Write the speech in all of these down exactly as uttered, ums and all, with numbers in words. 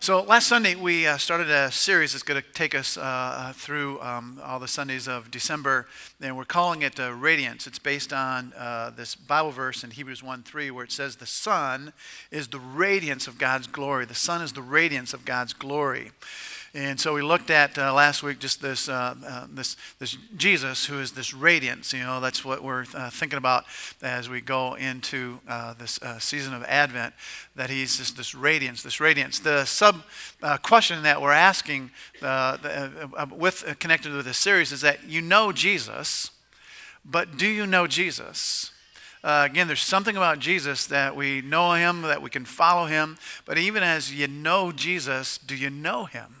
So last Sunday, we uh, started a series that's going to take us uh, through um, all the Sundays of December, and we're calling it uh, Radiance. It's based on uh, this Bible verse in Hebrews one three, where it says, the sun is the radiance of God's glory. The sun is the radiance of God's glory. And so we looked at uh, last week just this, uh, uh, this, this Jesus, who is this radiance. You know, that's what we're uh, thinking about as we go into uh, this uh, season of Advent, that he's just this radiance, this radiance. The sub uh, question that we're asking uh, the, uh, with, uh, connected with this series is that you know Jesus, but do you know Jesus? Uh, again, there's something about Jesus that we know him, that we can follow him. But even as you know Jesus, do you know him?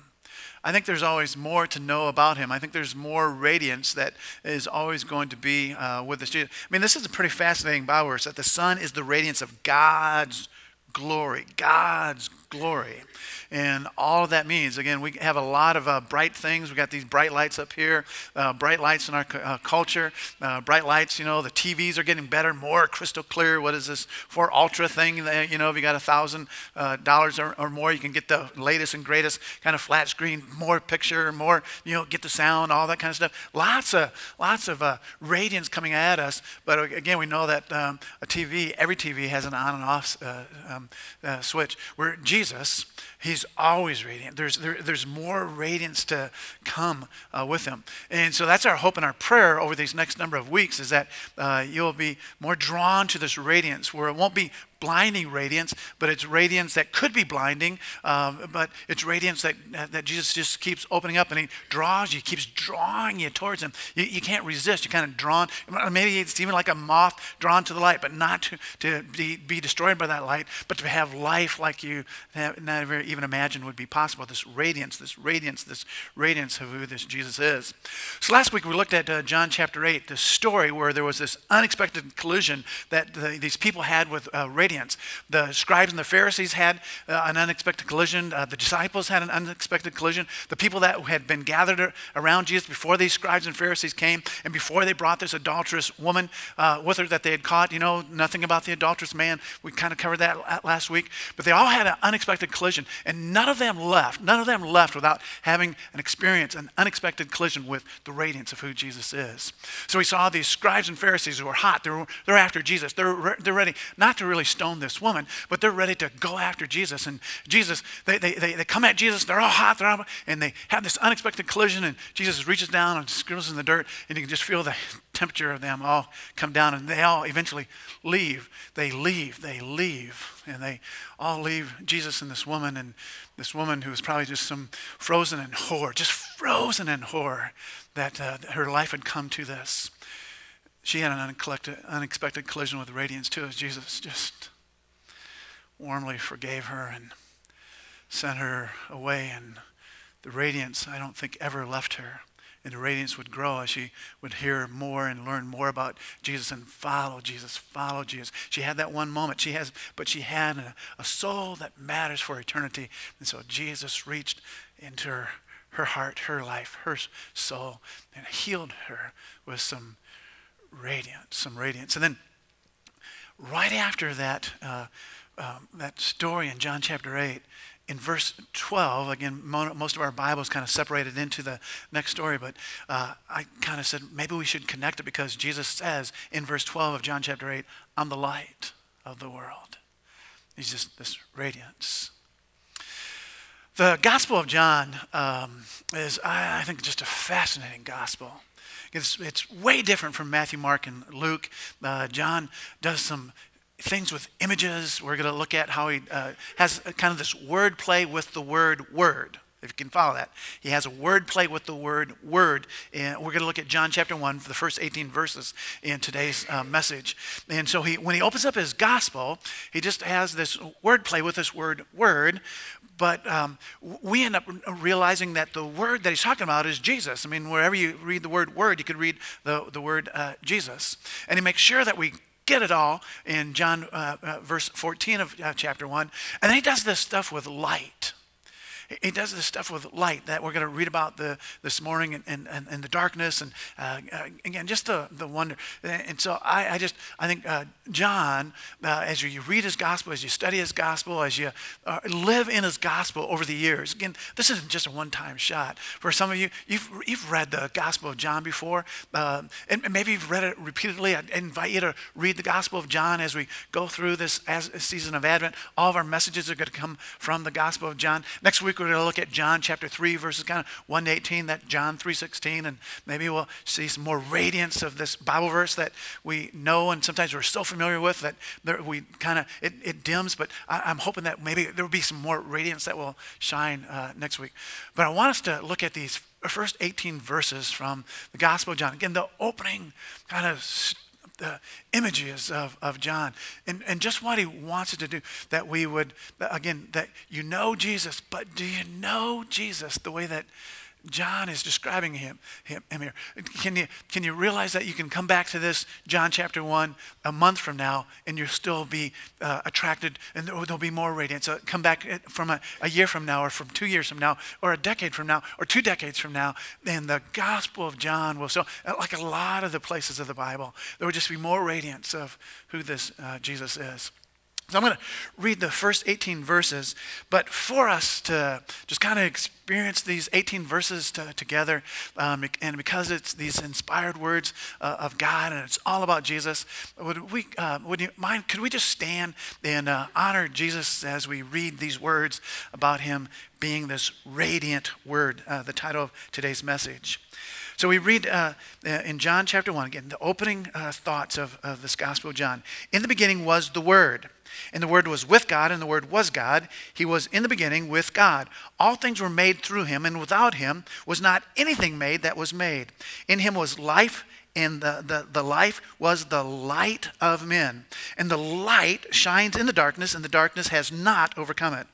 I think there's always more to know about him. I think there's more radiance that is always going to be uh, with this Jesus. I mean, this is a pretty fascinating Bible verse, that the sun is the radiance of God's glory, God's glory. And all that means, again, we have a lot of uh, bright things. We got these bright lights up here, uh, bright lights in our uh, culture, uh, bright lights, you know, the T Vs are getting better, more crystal clear. What is this for ultra thing? You know, if you got a thousand uh, dollars or, or more, you can get the latest and greatest kind of flat screen, more picture, more, you know, get the sound, all that kind of stuff. Lots of, lots of uh, radiance coming at us. But again, we know that um, a T V, every T V has an on and off uh, um, uh, switch. Where Jesus, he's always radiant. There's, there, there's more radiance to come uh, with him. And so that's our hope and our prayer over these next number of weeks, is that uh, you'll be more drawn to this radiance, where it won't be blinding radiance, but it's radiance that could be blinding, um, but it's radiance that, that Jesus just keeps opening up, and he draws you, keeps drawing you towards him. You, you can't resist. You're kind of drawn. Maybe it's even like a moth drawn to the light, but not to, to be, be destroyed by that light, but to have life like you have never even imagined would be possible. This radiance, this radiance, this radiance of who this Jesus is. So last week we looked at uh, John chapter eight, the story where there was this unexpected collision that the, these people had with uh, radiance. The scribes and the Pharisees had uh, an unexpected collision. Uh, the disciples had an unexpected collision. The people that had been gathered around Jesus before these scribes and Pharisees came, and before they brought this adulterous woman uh, with her that they had caught, you know, nothing about the adulterous man. We kind of covered that last week. But they all had an unexpected collision, and none of them left. None of them left without having an experience, an unexpected collision with the radiance of who Jesus is. So we saw these scribes and Pharisees who were hot. They're, they're after Jesus. They're, re they're ready not to really stone this woman, but they're ready to go after Jesus. And Jesus, they, they, they, they come at Jesus, they're all hot, they're all, and they have this unexpected collision, and Jesus reaches down and scribbles in the dirt, and you can just feel the temperature of them all come down, and they all eventually leave. They leave, they leave, and they all leave Jesus and this woman, and this woman who was probably just some frozen in horror, just frozen in horror that uh, her life had come to this. She had an unexpected collision with radiance too, as Jesus just warmly forgave her and sent her away. And the radiance, I don't think, ever left her. And the radiance would grow as she would hear more and learn more about Jesus and follow Jesus, follow Jesus. She had that one moment. She has, but she had a, a soul that matters for eternity. And so Jesus reached into her, her heart, her life, her soul, and healed her with some radiance, some radiance. And then right after that, uh, um, that story in John chapter eight, in verse twelve, again, most of our Bibles kind of separated into the next story, but uh, I kind of said maybe we should connect it, because Jesus says in verse twelve of John chapter eight, I'm the light of the world. He's just this radiance. The Gospel of John um, is, I, I think, just a fascinating gospel. It's, it's way different from Matthew, Mark, and Luke. Uh, John does some things with images. We're going to look at how he uh, has a, kind of this word play with the word word, if you can follow that. He has a word play with the word word. And we're going to look at John chapter one for the first eighteen verses in today's uh, message. And so he, when he opens up his gospel, he just has this word play with this word word. But um, we end up realizing that the word that he's talking about is Jesus. I mean, wherever you read the word word, you could read the, the word uh, Jesus. And he makes sure that we get it all in John uh, uh, verse fourteen of uh, chapter one. And then he does this stuff with light. He does this stuff with light that we're going to read about the, this morning, and, and, and the darkness, and uh, again, just the, the wonder. And so I, I just, I think uh, John, uh, as you, you read his gospel, as you study his gospel, as you uh, live in his gospel over the years, again, this isn't just a one-time shot. For some of you, you've, you've read the gospel of John before, uh, and maybe you've read it repeatedly. I invite you to read the gospel of John as we go through this as, season of Advent. All of our messages are going to come from the gospel of John. Next week, we're going to look at John chapter three, verses kind of one to eighteen, that John three sixteen, and maybe we'll see some more radiance of this Bible verse that we know and sometimes we're so familiar with that there, we kind of, it, it dims, but I, I'm hoping that maybe there will be some more radiance that will shine uh, next week. But I want us to look at these first eighteen verses from the gospel of John. Again, the opening kind of the images of, of John, and, and just what he wants us to do, that we would, again, that you know Jesus, but do you know Jesus the way that John is describing him, him, him here? Can you, can you realize that you can come back to this John chapter one a month from now and you'll still be uh, attracted, and there, there'll be more radiance. So come back from a, a year from now, or from two years from now, or a decade from now, or two decades from now, and the gospel of John will, so like a lot of the places of the Bible, there will just be more radiance of who this uh, Jesus is. So I'm going to read the first eighteen verses, but for us to just kind of experience these eighteen verses to, together, um, and because it's these inspired words uh, of God and it's all about Jesus, would we, uh, would you mind, could we just stand and uh, honor Jesus as we read these words about him being this radiant word, uh, the title of today's message. So we read uh, in John chapter one, again, the opening uh, thoughts of, of this gospel of John. In the beginning was the Word, and the Word was with God, and the Word was God. He was in the beginning with God. All things were made through him, and without him was not anything made that was made. In him was life, and the, the, the life was the light of men. And the light shines in the darkness, and the darkness has not overcome it.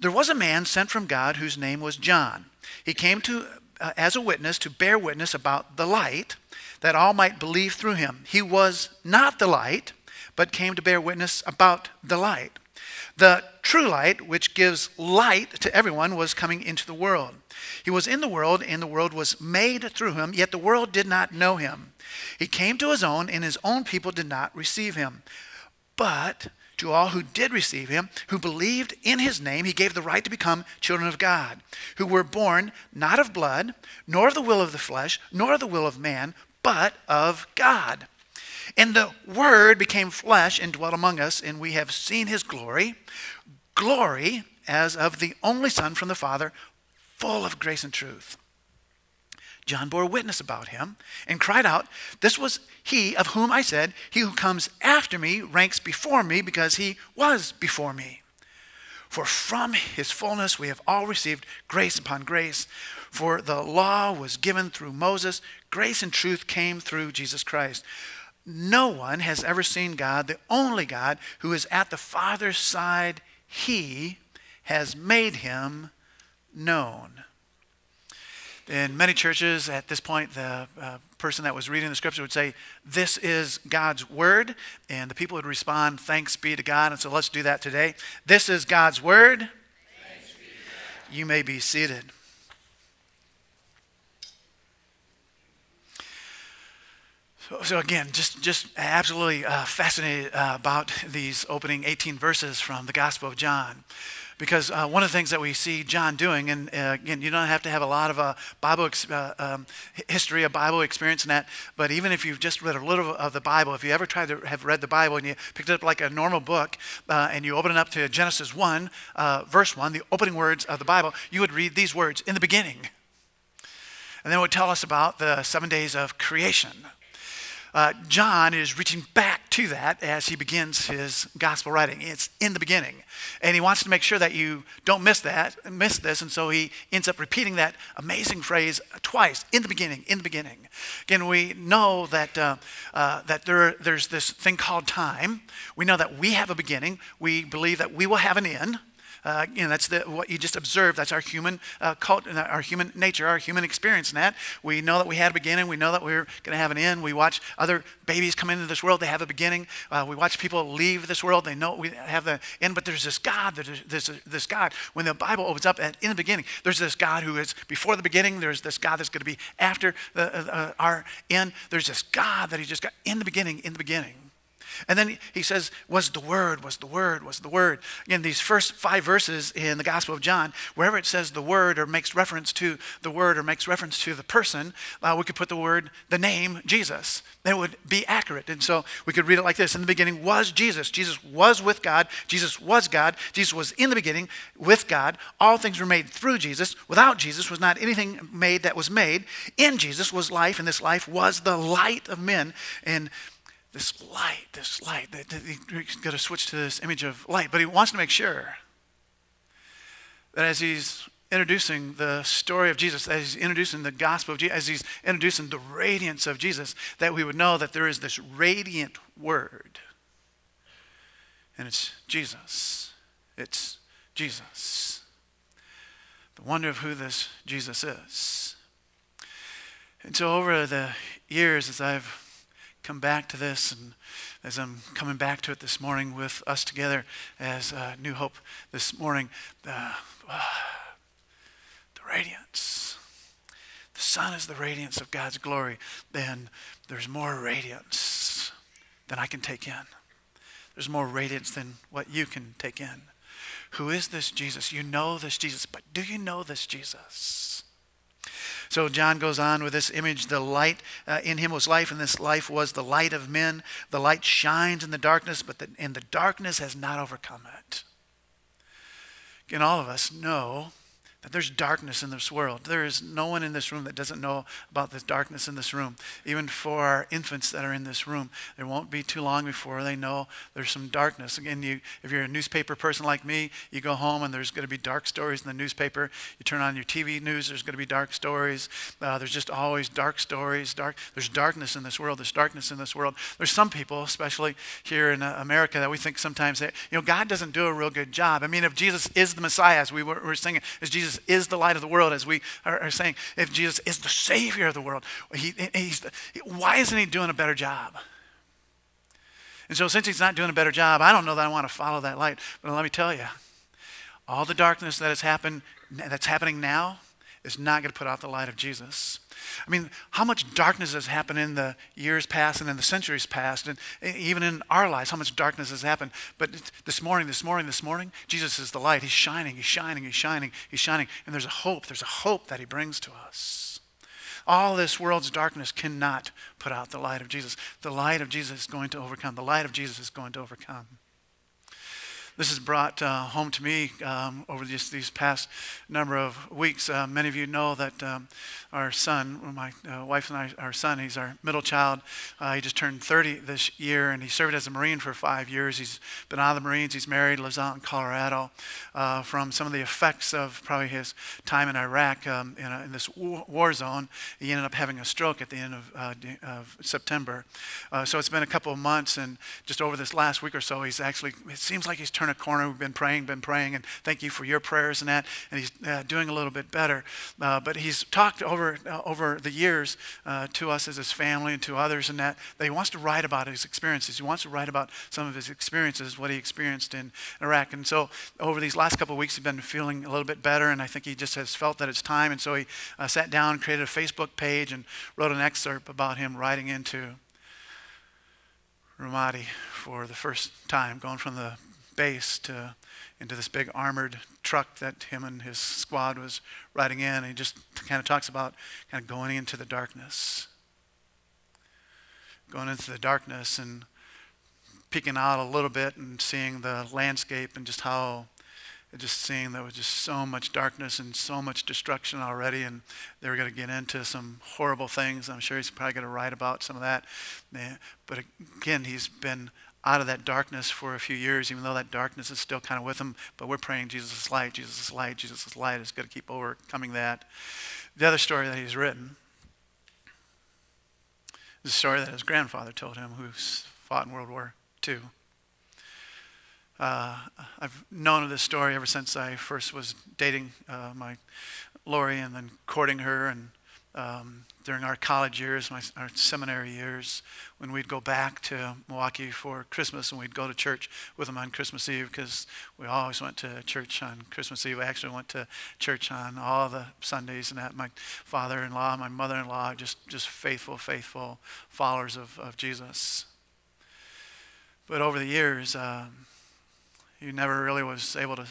There was a man sent from God whose name was John. He came to Uh, as a witness, to bear witness about the light, that all might believe through him. He was not the light, but came to bear witness about the light. The true light, which gives light to everyone, was coming into the world. He was in the world, and the world was made through him, yet the world did not know him. He came to his own, and his own people did not receive him. But to all who did receive him, who believed in his name, he gave the right to become children of God, who were born not of blood, nor of the will of the flesh, nor of the will of man, but of God. And the Word became flesh and dwelt among us, and we have seen his glory, glory as of the only Son from the Father, full of grace and truth. John bore witness about him and cried out, "This was he of whom I said, he who comes after me ranks before me because he was before me." For from his fullness we have all received grace upon grace. For the law was given through Moses, grace and truth came through Jesus Christ. No one has ever seen God, the only God who is at the Father's side. He has made him known. In many churches at this point, the uh, person that was reading the scripture would say, "This is God's word," and the people would respond, "Thanks be to God." And so let's do that today. This is God's word. Thanks be to God. You may be seated. So again, just, just absolutely uh, fascinated uh, about these opening eighteen verses from the Gospel of John. Because uh, one of the things that we see John doing, and uh, again, you don't have to have a lot of uh, Bible ex uh, um, history, a Bible experience in that, but even if you've just read a little of the Bible, if you ever tried to have read the Bible and you picked it up like a normal book, uh, and you open it up to Genesis one, uh, verse one, the opening words of the Bible, you would read these words, "In the beginning." And then it would tell us about the seven days of creation. Uh, John is reaching back to that as he begins his gospel writing. It's in the beginning. And he wants to make sure that you don't miss that, miss this. And so he ends up repeating that amazing phrase twice, in the beginning, in the beginning. Again, we know that, uh, uh, that there, there's this thing called time. We know that we have a beginning. We believe that we will have an end. Uh, you know, that's the, what you just observed. That's our human uh, cult, our human nature, our human experience in that. We know that we had a beginning. We know that we're going to have an end. We watch other babies come into this world. They have a beginning. Uh, we watch people leave this world. They know we have the end, but there's this God. There's this, this God. When the Bible opens up at, in the beginning, there's this God who is before the beginning. There's this God that's going to be after the, uh, uh, our end. There's this God that he just got in the beginning, in the beginning. And then he says, was the Word, was the Word, was the Word. Again, these first five verses in the Gospel of John, wherever it says the Word or makes reference to the Word or makes reference to the person, uh, we could put the word, the name, Jesus. That would be accurate. And so we could read it like this. In the beginning was Jesus. Jesus was with God. Jesus was God. Jesus was in the beginning with God. All things were made through Jesus. Without Jesus was not anything made that was made. In Jesus was life, and this life was the light of men. And this light, this light. He's got to switch to this image of light, but he wants to make sure that as he's introducing the story of Jesus, as he's introducing the gospel of Jesus, as he's introducing the radiance of Jesus, that we would know that there is this radiant word. And it's Jesus. It's Jesus. The wonder of who this Jesus is. And so over the years, as I've come back to this, and as I'm coming back to it this morning with us together as uh, New Hope this morning, uh, uh, the radiance. The sun is the radiance of God's glory, and there's more radiance than I can take in. There's more radiance than what you can take in. Who is this Jesus? You know this Jesus, but do you know this Jesus? So John goes on with this image, the light uh, in him was life, and this life was the light of men. The light shines in the darkness, but the, and the darkness has not overcome it. Again, all of us know that there's darkness in this world. There is no one in this room that doesn't know about this darkness in this room. Even for our infants that are in this room, it won't be too long before they know there's some darkness. Again, you, if you're a newspaper person like me, you go home and there's going to be dark stories in the newspaper. You turn on your T V news, there's going to be dark stories. Uh, there's just always dark stories. Dark. There's darkness in this world. There's darkness in this world. There's some people, especially here in uh, America, that we think sometimes that, you know, God doesn't do a real good job. I mean, if Jesus is the Messiah, as we were, were singing, as Jesus is the light of the world, as we are saying, if Jesus is the Savior of the world, he, he's the, why isn't he doing a better job? And so since he's not doing a better job, I don't know that I want to follow that light. But let me tell you, all the darkness that has happened, that's happening now, is not going to put out the light of Jesus. I mean, how much darkness has happened in the years past and in the centuries past, and even in our lives, how much darkness has happened. But this morning, this morning, this morning, Jesus is the light. He's shining, he's shining, he's shining, he's shining. And there's a hope, there's a hope that he brings to us. All this world's darkness cannot put out the light of Jesus. The light of Jesus is going to overcome. The light of Jesus is going to overcome. This has brought uh, home to me um, over just these past number of weeks. Uh, many of you know that um, our son, my uh, wife and I, our son, he's our middle child. Uh, he just turned thirty this year, and he served as a Marine for five years. He's been out of the Marines. He's married, lives out in Colorado. Uh, from some of the effects of probably his time in Iraq um, in, a, in this war zone, he ended up having a stroke at the end of, uh, of September. Uh, so it's been a couple of months, and just over this last week or so, he's actually, it seems like he's turned a corner. We've been praying, been praying, and thank you for your prayers and that. And he's uh, doing a little bit better. Uh, but he's talked over uh, over the years uh, to us as his family and to others and that, that he wants to write about his experiences. He wants to write about some of his experiences, what he experienced in Iraq. And so over these last couple of weeks, he's been feeling a little bit better, and I think he just has felt that it's time. And so he uh, sat down, created a Facebook page, and wrote an excerpt about him riding into Ramadi for the first time, going from the base to into this big armored truck that him and his squad was riding in. And he just kind of talks about kind of going into the darkness. Going into the darkness and peeking out a little bit and seeing the landscape and just how, just seeing there was just so much darkness and so much destruction already, and they were going to get into some horrible things. I'm sure he's probably going to write about some of that. But again, he's been out of that darkness for a few years, even though that darkness is still kind of with him. But we're praying Jesus' light, Jesus' light, Jesus' light is going to keep overcoming that. The other story that he's written is a story that his grandfather told him, who fought in World War Two. Uh, I've known of this story ever since I first was dating uh, my Lori and then courting her, and um, during our college years, my, our seminary years, when we'd go back to Milwaukee for Christmas and we'd go to church with them on Christmas Eve, because we always went to church on Christmas Eve. We actually went to church on all the Sundays and that. My father-in-law, my mother-in-law, just, just faithful, faithful followers of, of Jesus. But over the years, uh, He never really was able to,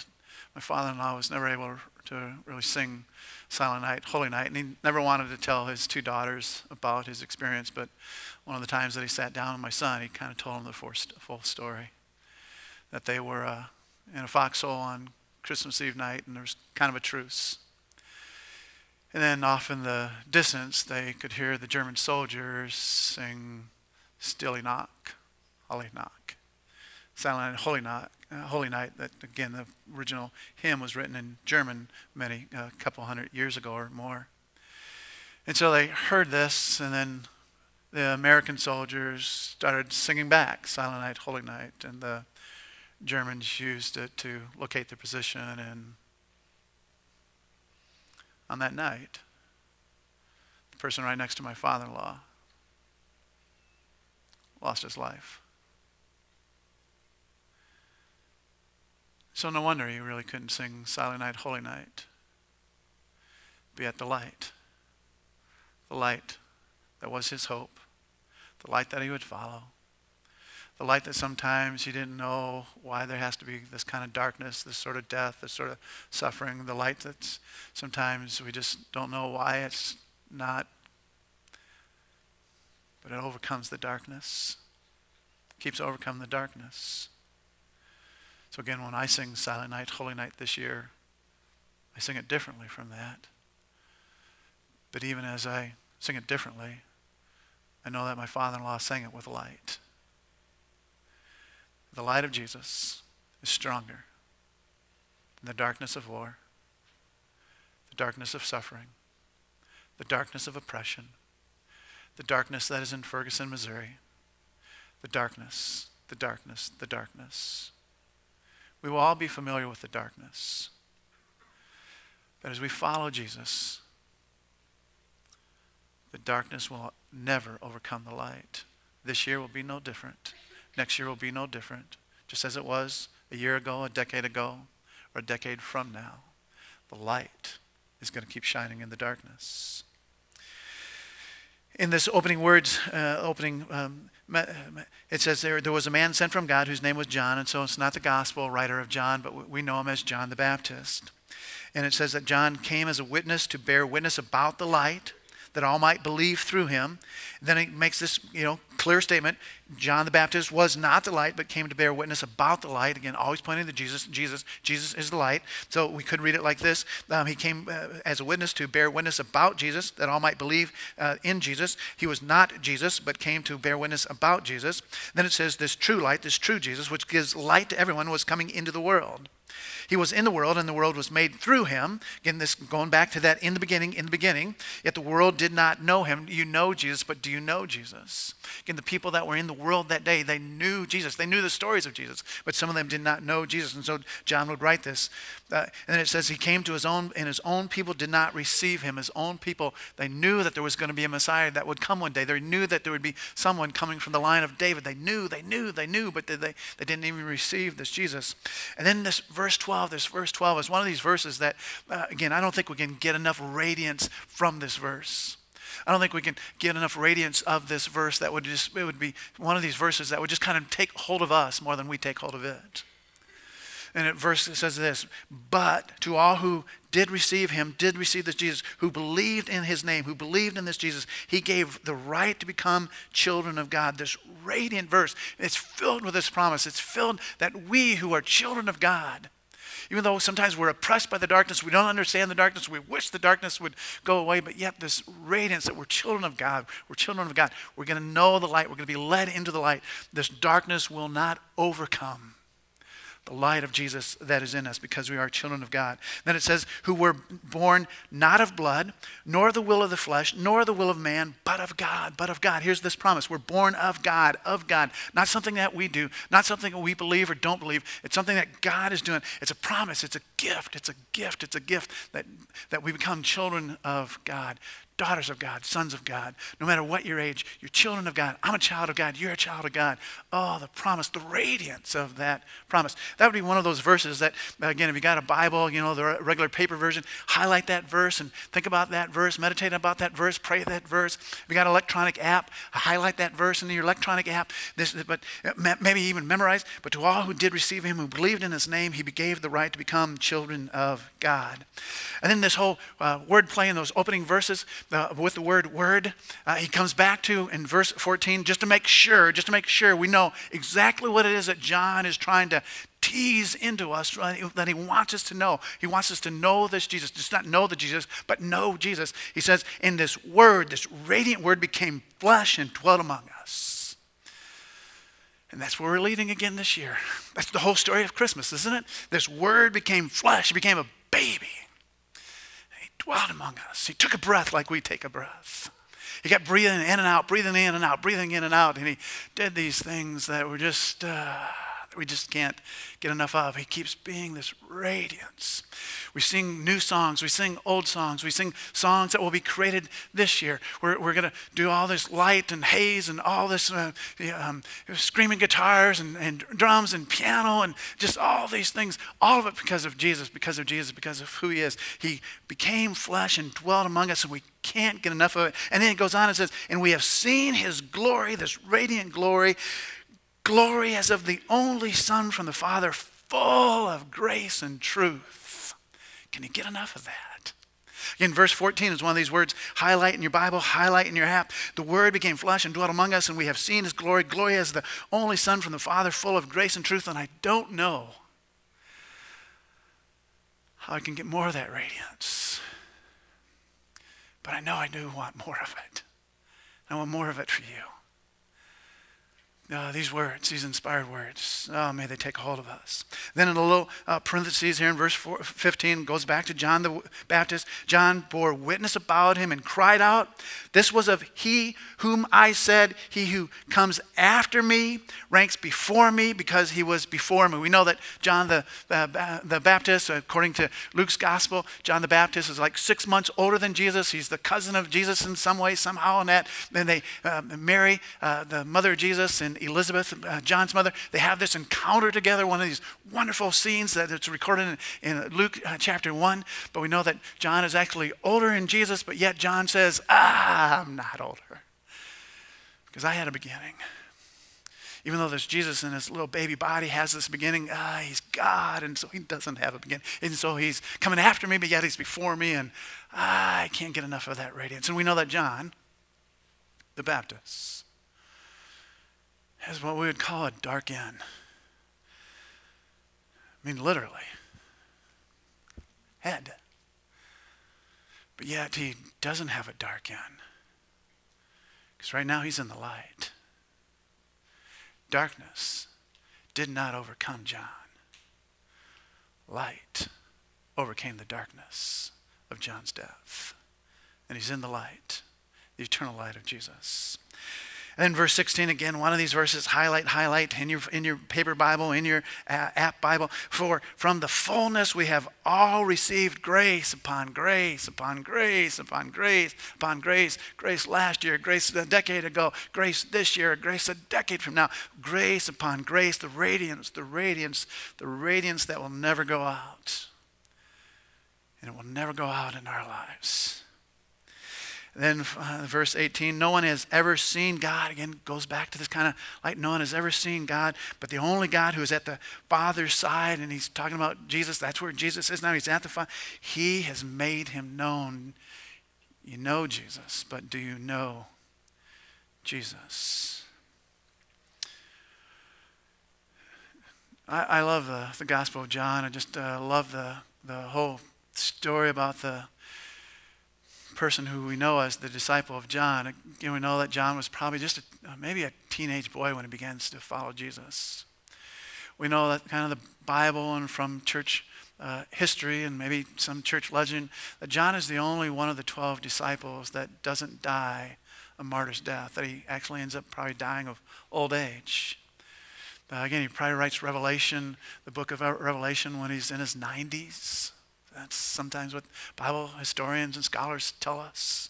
my father-in-law was never able to really sing Silent Night, Holy Night, and he never wanted to tell his two daughters about his experience, but one of the times that he sat down with my son, he kind of told him the full story, that they were uh, in a foxhole on Christmas Eve night, and there was kind of a truce. And then off in the distance, they could hear the German soldiers sing Stille Nacht, Holy Nacht, Silent Night, Holy Nacht. Uh, Holy Night, that again, the original hymn was written in German many, a uh, couple hundred years ago or more. And so they heard this, and then the American soldiers started singing back, Silent Night, Holy Night, and the Germans used it to locate their position. And on that night, the person right next to my father-in-law lost his life. So no wonder he really couldn't sing Silent Night, Holy Night. Be at the light. The light that was his hope. The light that he would follow. The light that sometimes he didn't know why there has to be this kind of darkness, this sort of death, this sort of suffering. The light that sometimes we just don't know why it's not. But it overcomes the darkness. It keeps overcoming the darkness. So again, when I sing Silent Night, Holy Night this year, I sing it differently from that. But even as I sing it differently, I know that my father-in-law sang it with light. The light of Jesus is stronger than the darkness of war, the darkness of suffering, the darkness of oppression, the darkness that is in Ferguson, Missouri, the darkness, the darkness, the darkness. We will all be familiar with the darkness. But as we follow Jesus, the darkness will never overcome the light. This year will be no different. Next year will be no different. Just as it was a year ago, a decade ago, or a decade from now, the light is going to keep shining in the darkness. In this opening words, uh, opening, um, it says there, there was a man sent from God whose name was John, and so it's not the gospel writer of John, but we know him as John the Baptist. And it says that John came as a witness to bear witness about the light, that all might believe through him. And then he makes this, you know, clear statement. John the Baptist was not the light, but came to bear witness about the light. Again, always pointing to Jesus. Jesus, Jesus is the light. So we could read it like this. Um, he came uh, as a witness to bear witness about Jesus, that all might believe uh, in Jesus. He was not Jesus, but came to bear witness about Jesus. Then it says this true light, this true Jesus, which gives light to everyone, was coming into the world. He was in the world, and the world was made through him. Again, this going back to that in the beginning, in the beginning. Yet the world did not know him. You know Jesus, but do you know Jesus? Again, the people that were in the world that day, they knew Jesus. They knew the stories of Jesus, but some of them did not know Jesus. And so John would write this. Uh, and it says he came to his own, and his own people did not receive him. His own people, they knew that there was going to be a Messiah that would come one day. They knew that there would be someone coming from the line of David. They knew, they knew, they knew, but they, they, they didn't even receive this Jesus. And then this verse twelve, this verse twelve is one of these verses that, uh, again, I don't think we can get enough radiance from this verse. I don't think we can get enough radiance of this verse that would just, it would be one of these verses that would just kind of take hold of us more than we take hold of it. And it verse it says this, but to all who did receive him, did receive this Jesus, who believed in his name, who believed in this Jesus, he gave the right to become children of God. This radiant verse, it's filled with this promise. It's filled that we who are children of God, even though sometimes we're oppressed by the darkness, we don't understand the darkness, we wish the darkness would go away, but yet this radiance that we're children of God, we're children of God, we're going to know the light, we're going to be led into the light. This darkness will not overcome. the light of Jesus that is in us, because we are children of God. Then it says, who were born not of blood, nor the will of the flesh, nor the will of man, but of God, but of God. Here's this promise. We're born of God, of God. Not something that we do, not something that we believe or don't believe. It's something that God is doing. It's a promise. It's a gift. It's a gift. It's a gift that, that we become children of God. Daughters of God, sons of God, no matter what your age, you're children of God. I'm a child of God. You're a child of God. Oh, the promise, the radiance of that promise. That would be one of those verses that, again, if you got a Bible, you know, the regular paper version, highlight that verse and think about that verse, meditate about that verse, pray that verse. If you got an electronic app, highlight that verse in your electronic app, this, but maybe even memorize. But to all who did receive him, who believed in his name, he gave the right to become children of God. And then this whole uh, word play in those opening verses, Uh, with the word word, uh, he comes back to in verse fourteen, just to make sure, just to make sure we know exactly what it is that John is trying to tease into us, right, that he wants us to know. He wants us to know this Jesus. Just not know the Jesus, but know Jesus. He says, in this word, this radiant word became flesh and dwelt among us. And that's where we're leading again this year. That's the whole story of Christmas, isn't it? This word became flesh. He became a baby. Dwelt among us. He took a breath like we take a breath. He got breathing in and out, breathing in and out, breathing in and out, and he did these things that were just, uh, we just can't get enough of. He keeps being this radiance. We sing new songs. We sing old songs. We sing songs that will be created this year. We're, we're going to do all this light and haze and all this uh, um, screaming guitars and, and drums and piano and just all these things. All of it because of Jesus, because of Jesus, because of who he is. He became flesh and dwelt among us, and we can't get enough of it. And then it goes on and says, and we have seen his glory, this radiant glory, glory as of the only Son from the Father, full of grace and truth. Can you get enough of that? Again, verse fourteen is one of these words. Highlight in your Bible, highlight in your app. The word became flesh and dwelt among us, and we have seen his glory. Glory as the only Son from the Father, full of grace and truth. And I don't know how I can get more of that radiance. But I know I do want more of it. I want more of it for you. Uh, these words, these inspired words, oh, may they take hold of us. Then in a little uh, parentheses here in verse four, fifteen, goes back to John the Baptist. John bore witness about him and cried out, this was of he whom I said, he who comes after me ranks before me because he was before me. We know that John the, uh, the Baptist, according to Luke's gospel, John the Baptist is like six months older than Jesus. He's the cousin of Jesus in some way, somehow in that. Then they, uh, Mary, uh, the mother of Jesus, and Elizabeth, uh, John's mother, they have this encounter together, one of these wonderful scenes that it's recorded in, in Luke uh, chapter one. But we know that John is actually older in Jesus, but yet John says, ah, I'm not older because I had a beginning. Even though there's Jesus in his little baby body has this beginning, ah, he's God, and so he doesn't have a beginning. And so he's coming after me, but yet he's before me, and ah, I can't get enough of that radiance. And we know that John the Baptist has what we would call a dark end. I mean, literally. Head. But yet he doesn't have a dark end, because right now he's in the light. Darkness did not overcome John. Light overcame the darkness of John's death. And he's in the light, the eternal light of Jesus. And then verse sixteen, again, one of these verses, highlight, highlight in your, in your paper Bible, in your uh, app Bible. For from the fullness we have all received grace upon grace, upon grace, upon grace, upon grace. Grace last year, grace a decade ago, grace this year, grace a decade from now. Grace upon grace, the radiance, the radiance, the radiance that will never go out. And it will never go out in our lives. Then uh, verse eighteen, no one has ever seen God. Again, goes back to this kind of like, no one has ever seen God, but the only God who is at the Father's side, and he's talking about Jesus. That's where Jesus is now. He's at the Father. He has made him known. You know Jesus, but do you know Jesus? I, I love the, the Gospel of John. I just uh, love the, the whole story about the person who we know as the disciple of John. Again, we know that John was probably just a, maybe a teenage boy when he begins to follow Jesus. we know that kind of the Bible and from church uh, history and maybe some church legend, that John is the only one of the twelve disciples that doesn't die a martyr's death, that he actually ends up probably dying of old age. Uh, again, he probably writes Revelation, the book of Revelation, when he's in his nineties. That's sometimes what Bible historians and scholars tell us.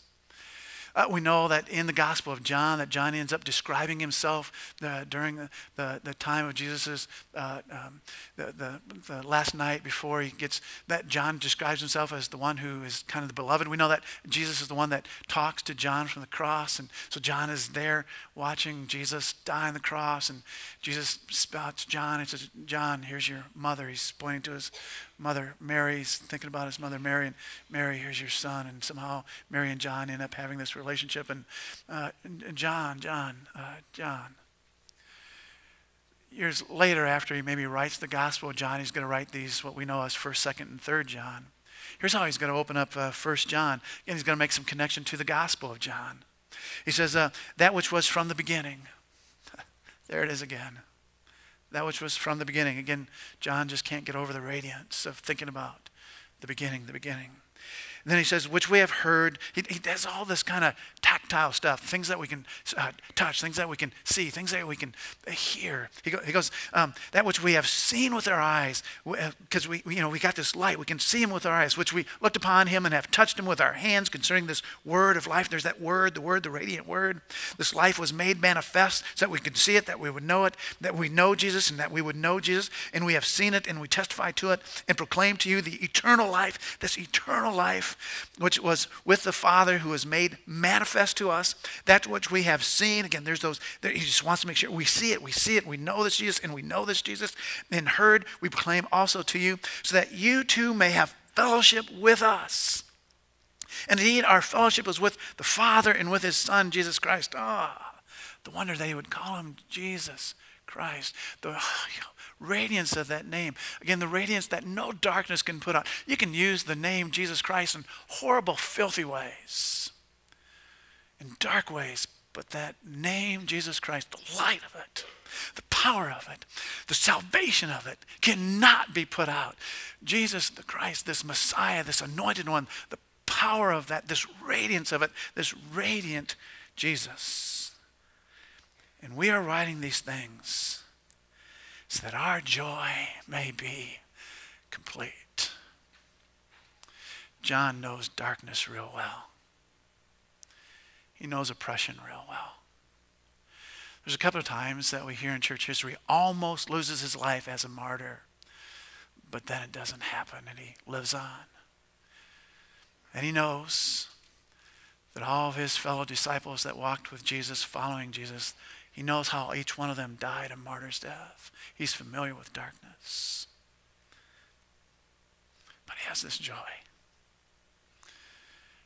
Uh, we know that in the Gospel of John, that John ends up describing himself uh, during the, the, the time of Jesus' uh, um, the, the, the last night before he gets, that John describes himself as the one who is kind of the beloved. We know that Jesus is the one that talks to John from the cross. And so John is there watching Jesus die on the cross. And Jesus spouts John and says, John, here's your mother. He's pointing to his mother Mary's thinking about his mother Mary, and Mary, here's your son. And somehow Mary and John end up having this relationship. And uh, John, John, uh, John. Years later, after he maybe writes the Gospel of John, he's going to write these, what we know as first, second, and third John. Here's how he's going to open up uh, first John. And he's going to make some connection to the Gospel of John. He says, uh, that which was from the beginning. There it is again. That which was from the beginning. Again, John just can't get over the radiance of thinking about the beginning, the beginning. And then he says, which we have heard. He, he does all this kind of tactile stuff, things that we can uh, touch, things that we can see, things that we can hear. He, go, he goes, um, that which we have seen with our eyes, because we, we, you know, we got this light. We can see him with our eyes, which we looked upon him and have touched him with our hands concerning this word of life. There's that word, the word, the radiant word. This life was made manifest so that we could see it, that we would know it, that we know Jesus and that we would know Jesus. And we have seen it and we testify to it and proclaim to you the eternal life, this eternal life, which was with the Father who was made manifest to us, that which we have seen. Again, there's those, there, he just wants to make sure we see it, we see it, we know this Jesus, and we know this Jesus, and heard, we proclaim also to you, so that you too may have fellowship with us. And indeed, our fellowship is with the Father and with his Son, Jesus Christ. Ah, oh, the wonder that he would call him Jesus Christ. The, oh, you know, radiance of that name. Again, the radiance that no darkness can put out. You can use the name Jesus Christ in horrible, filthy ways, in dark ways, but that name Jesus Christ, the light of it, the power of it, the salvation of it cannot be put out. Jesus the Christ, this Messiah, this anointed one, the power of that, this radiance of it, this radiant Jesus. And we are writing these things so that our joy may be complete. John knows darkness real well. He knows oppression real well. There's a couple of times that we hear in church history, almost loses his life as a martyr, but then it doesn't happen and he lives on. And he knows that all of his fellow disciples that walked with Jesus, following Jesus, he knows how each one of them died a martyr's death. He's familiar with darkness. But he has this joy.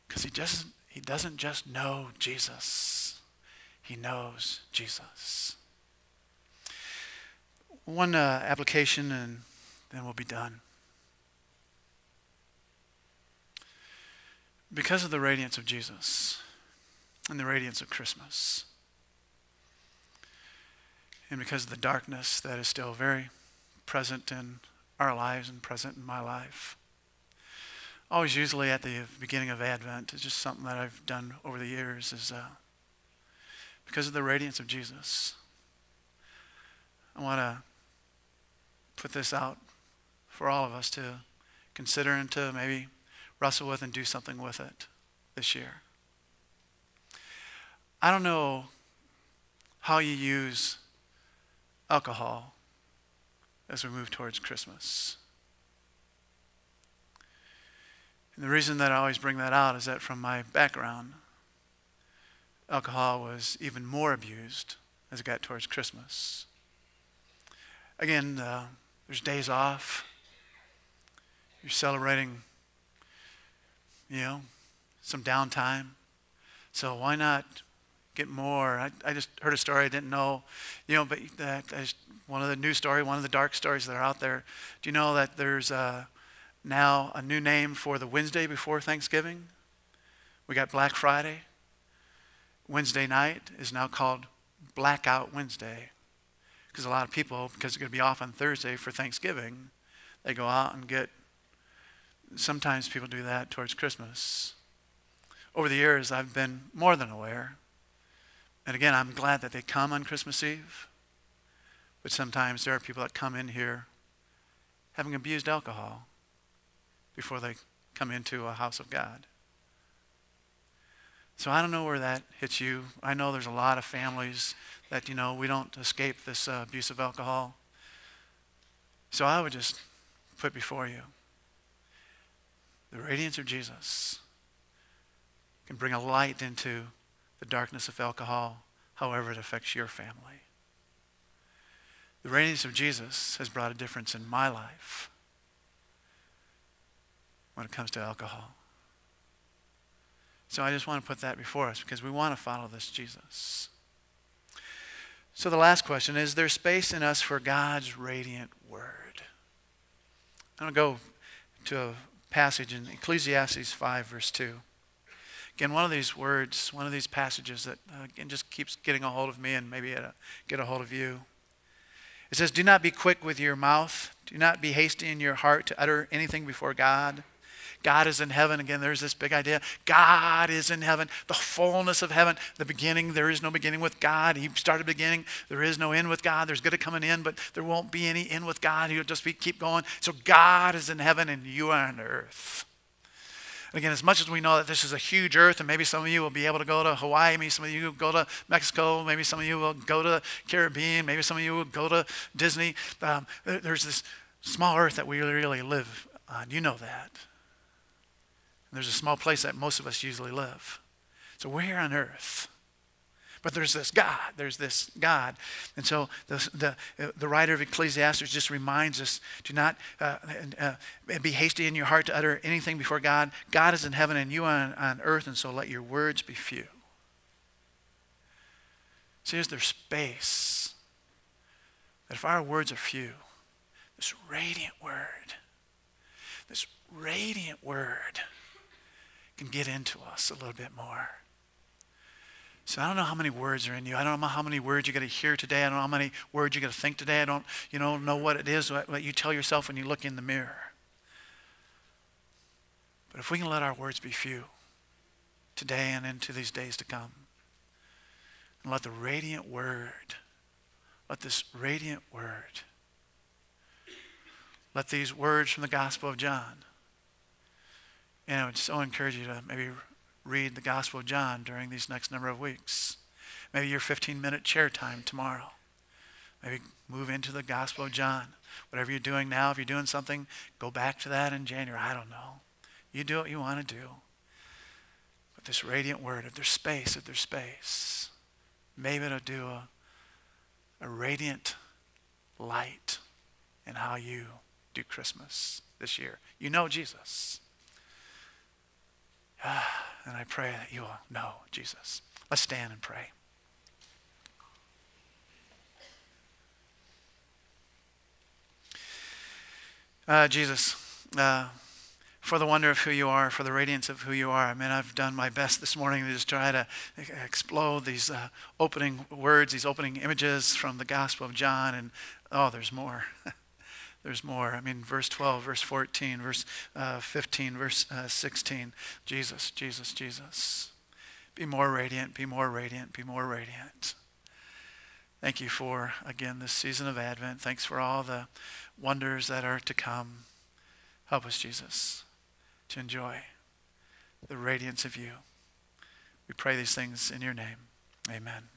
Because he just he doesn't just know Jesus. He knows Jesus. One uh, application and then we'll be done. Because of the radiance of Jesus and the radiance of Christmas, and because of the darkness that is still very present in our lives and present in my life. Always usually at the beginning of Advent, it's just something that I've done over the years, is uh, because of the radiance of Jesus, I want to put this out for all of us to consider and to maybe wrestle with and do something with it this year. I don't know how you use alcohol as we move towards Christmas. And the reason that I always bring that out is that from my background, alcohol was even more abused as it got towards Christmas. Again, uh, there's days off. You're celebrating, you know, some downtime. So why not get more? I, I just heard a story I didn't know, you know, but uh, I just, one of the news story, one of the dark stories that are out there. Do you know that there's uh, now a new name for the Wednesday before Thanksgiving? We got Black Friday. Wednesday night is now called Blackout Wednesday Because a lot of people, because it's going to be off on Thursday for Thanksgiving, they go out and get, sometimes people do that towards Christmas. Over the years, I've been more than aware. And again, I'm glad that they come on Christmas Eve. But sometimes there are people that come in here having abused alcohol before they come into a house of God. So I don't know where that hits you. I know there's a lot of families that, you know, we don't escape this uh, abuse of alcohol. So I would just put before you, the radiance of Jesus can bring a light into the darkness of alcohol, however it affects your family. The radiance of Jesus has brought a difference in my life when it comes to alcohol. So I just want to put that before us because we want to follow this Jesus. So the last question, is there space in us for God's radiant word? I'm going to go to a passage in Ecclesiastes five, verse two. Again, one of these words, one of these passages that, uh, again, just keeps getting a hold of me and maybe it'll get a hold of you. It says, do not be quick with your mouth. Do not be hasty in your heart to utter anything before God. God is in heaven. Again, there's this big idea. God is in heaven. The fullness of heaven. The beginning. There is no beginning with God. He started beginning. There is no end with God. There's going to come an end, but there won't be any end with God. He'll just be, keep going. So God is in heaven and you are on earth. Again, as much as we know that this is a huge earth, and maybe some of you will be able to go to Hawaii, maybe some of you will go to Mexico, maybe some of you will go to the Caribbean, maybe some of you will go to Disney. Um, there's this small earth that we really live on. You know that. And there's a small place that most of us usually live. So we're here on earth. But there's this God, there's this God. And so the, the, the writer of Ecclesiastes just reminds us, do not uh, uh, be hasty in your heart to utter anything before God. God is in heaven and you are on, on earth, and so let your words be few. See, is there space that if our words are few, this radiant word, this radiant word can get into us a little bit more? So I don't know how many words are in you. I don't know how many words you're going to hear today. I don't know how many words you're going to think today. I don't, you know, know what it is, what you tell yourself when you look in the mirror. But if we can let our words be few today and into these days to come, and let the radiant word, let this radiant word, let these words from the Gospel of John, and I would so encourage you to maybe read the Gospel of John during these next number of weeks. Maybe your fifteen minute chair time tomorrow. Maybe move into the Gospel of John. Whatever you're doing now, if you're doing something, go back to that in January. I don't know. You do what you want to do. But this radiant word, if there's space, if there's space, maybe it'll do a, a radiant light in how you do Christmas this year. You know Jesus. Ah, and I pray that you will know Jesus. Let's stand and pray. Uh, Jesus, uh, for the wonder of who you are, for the radiance of who you are, I mean, I've done my best this morning to just try to explode these uh, opening words, these opening images from the Gospel of John, and oh, there's more. There's more. I mean, verse twelve, verse fourteen, verse uh, fifteen, verse uh, sixteen. Jesus, Jesus, Jesus. Be more radiant, be more radiant, be more radiant. Thank you for, again, this season of Advent. Thanks for all the wonders that are to come. Help us, Jesus, to enjoy the radiance of you. We pray these things in your name. Amen.